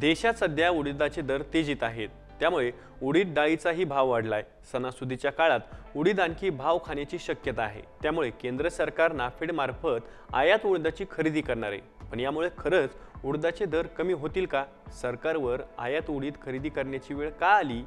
देशात सध्या उडीदाचे दर तेजीत आहेत, त्यामुळे उडीद डाळीचाही भाव वाढलाय। सणासुदीच्या काळात उडीद आणखी भाव खाण्याची शक्यता आहे, त्यामुळे केंद्र सरकार नाफेड मार्फत आयात उडीदाची खरेदी करणार आहे। पण यामुळे खरच उडीदाचे दर कमी होतील का? सरकारवर आयात उडीद खरेदी करण्याची वेळ का आली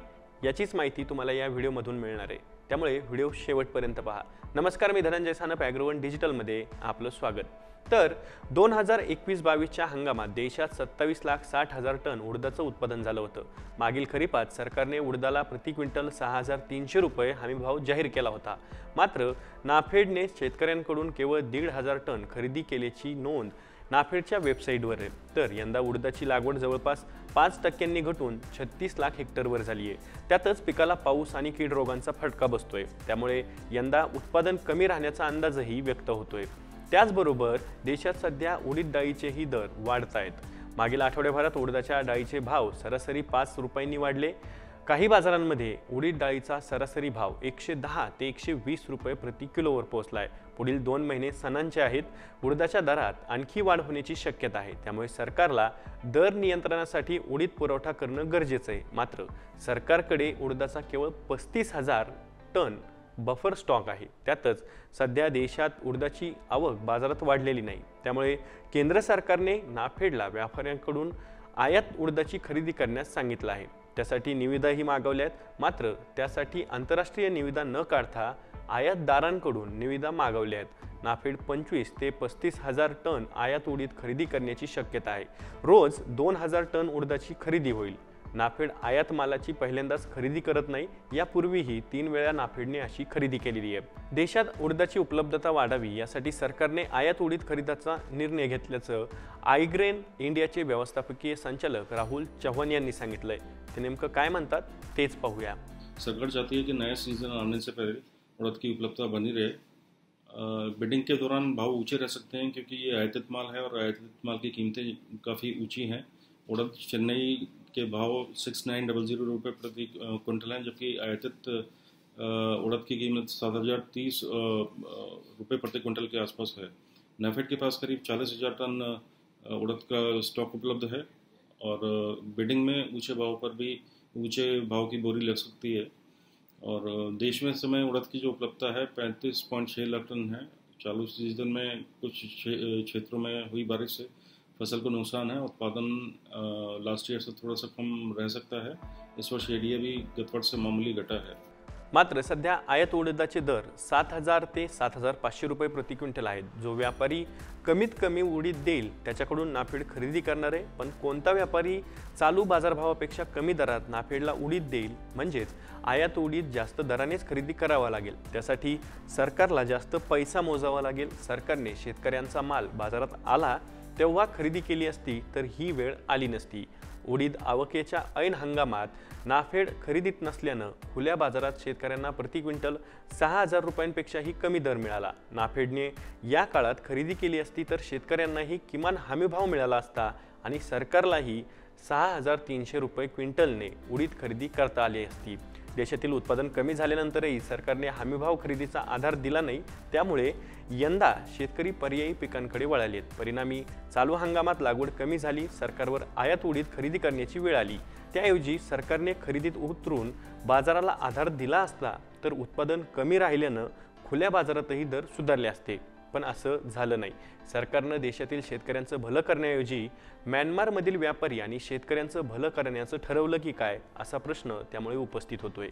याचीच माहिती तुम्हाला या व्हिडिओमधून मिळणार आहे, त्यामुळे व्हिडिओ शेवटपर्यंत पहा। नमस्कार, मी धनंजय सानप, ऍग्रोवन डिजिटल मध्ये आपलं स्वागत। तर 2021-22 हंगामात देशात 27,60,000 टन उडदाचं उत्पादन झालं होतं। मागील खरीपात सरकारने उडदाला प्रति क्विंटल 6,300 रुपये हमीभाव जाहीर केला होता, मात्र नाफेडने शेतकऱ्यांकडून केवळ 1,500 टन खरेदी केल्याची नोंद नाफेडच्या वेबसाईटवर आहे। तर यंदा उडदाची लागवड जवळपास 5% घटून 36 लाख हेक्टरवर झाली आहे। त्यातच पिकाला पाऊस आणि कीड रोगांचा फटका बसतोय, त्यामुळे यंदा उत्पादन कमी राहण्याचा अंदाजही व्यक्त होतोय। त्याचबरोबर देशात सध्या उडीद डाळीचेही दर वाढतायत। मागील आठवड्याभरात उडदाच्या डाळीचे भाव सरासरी 5 रुपयांनी वाढले। काही बाजारांमध्ये उडीद डाळीचा सरासरी भाव 110 ते 120 रुपये प्रति किलोवर पोहोचलाय। पुढील 2 महिने सणांचे आहेत, उडदाच्या दरात आणखी वाढ होण्याची शक्यता आहे, त्यामुळे सरकारला दर नियंत्रणासाठी उडीद पुरवठा करणं गरजेचं आहे। मात्र सरकारकडे उडदाचा केवळ 35,000 टन बफर स्टॉक आहे। त्यातच सध्या देशात उडदाची आवक बाजारात वाढलेली नाही, त्यामुळे केंद्र सरकारने नाफेडला व्यापाऱ्यांकडून आयात उडदाची खरेदी करण्यास सांगितलं आहे। त्यासाठी निविदाही मागवल्यात, मात्र त्यासाठी आंतरराष्ट्रीय निविदा न काढता आयातदारांकडून निविदा मागवल्या आहेत। नाफेड 25,000 ते 35,000 टन आयात उडीद खरेदी करण्याची शक्यता आहे। रोज 2,000 टन उडदाची खरेदी होईल। नाफेड आयात मालाची पहिल्यांदाच खरेदी करत नाही, यापूर्वीही 3 वेळा नाफेडने अशी खरेदी केलेली आहे। देशात उडदाची उपलब्धता वाढावी यासाठी सरकारने आयात उडीद खरेदीचा निर्णय घेतल्याचं ऍग्रोवन इंडियाचे व्यवस्थापकीय संचालक राहुल चव्हाण यांनी सांगितलंय। ते नेमकं काय म्हणतात तेच पाहूया। सरकार चाहती है कि नया सीजन आने से पहले उड़द की उपलब्धता बनी रहे। बिडिंग के दौरान भाव ऊंचे रह सकते हैं क्योंकि ये आयातित माल है और आयातित माल की कीमतें काफ़ी ऊँची हैं। उड़द चेन्नई के भाव 6,900 रुपये प्रति क्विंटल हैं, जबकि आयातित उड़द की कीमत 7,030 रुपये प्रति क्विंटल के आसपास है। नाफेड के पास करीब 40,000 टन उड़द का स्टॉक उपलब्ध है और बिडिंग में ऊंचे भाव पर भी ऊंचे भाव की बोरी लग सकती है। और देश में इस समय उड़द की जो उपलब्धता है 35.6 लाख टन है। चालू सीजन में कुछ क्षेत्रों में हुई बारिश से फसल को नुकसान है। उत्पादन लास्ट ईयर से थोड़ा सा कम रह सकता है। इस वर्ष एडीए भी गत वर्ष से मामूली घटा है। मात्र सध्या आयात उडीदाचे दर 7,000 ते 7,500 रुपये प्रति क्विंटल आहेत। जो व्यापारी कमीत कमी उडीद देईल त्याच्याकडून नाफेड खरेदी करणार आहे। पण कोणता व्यापारी चालू बाजारभावापेक्षा कमी दरात नाफेडला उडीद देईल, म्हणजेच आयात उडीद जास्त दरानेच खरेदी करावा लागेल। त्यासाठी सरकारला जास्त पैसा मोजावा लागेल। सरकारने शेतकऱ्यांचा माल बाजारात आला तेव्हा खरेदी केली असती तर ही वेळ आली नसती। उडीद आवकेच्या ऐन हंगामात नाफेड खरेदीत नसल्यानं खुल्या बाजारात शेतकऱ्यांना प्रति क्विंटल 6,000 रुपयांपेक्षाही कमी दर मिळाला। नाफेडने या काळात खरेदी केली असती तर शेतकऱ्यांनाही किमान हमीभाव मिळाला असता आणि सरकारलाही 6,300 रुपये क्विंटलने उडीद खरेदी करता आली असती। देशातील उत्पादन कमी झाल्यानंतरही सरकारने हमीभाव खरेदीचा आधार दिला नाही, त्यामुळे यंदा शेतकरी पर्यायी पिकांकडे वळालेत। परिणामी चालू हंगामात लागवड कमी झाली, सरकारवर आयात उडीद खरेदी करण्याची वेळ आली। त्याऐवजी सरकारने खरेदीत उतरून बाजाराला आधार दिला असता तर उत्पादन कमी राहिल्यानं खुल्या बाजारातही दर सुधारले असते, पण असं झालं नाही। सरकारनं देशातील शेतकऱ्यांचं भलं करण्याऐवजी म्यानमारमधील व्यापारी आणि शेतकऱ्यांचं भलं करण्याचं ठरवलं की काय, असा प्रश्न त्यामुळे उपस्थित होतोय।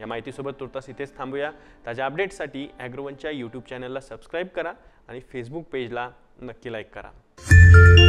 या माहितीसोबत तुर्तास इथेच थांबूया। ताज्या अपडेट्ससाठी ऍग्रोवनच्या YouTube चॅनलला सबस्क्राईब करा आणि Facebook पेजला नक्की लाईक करा।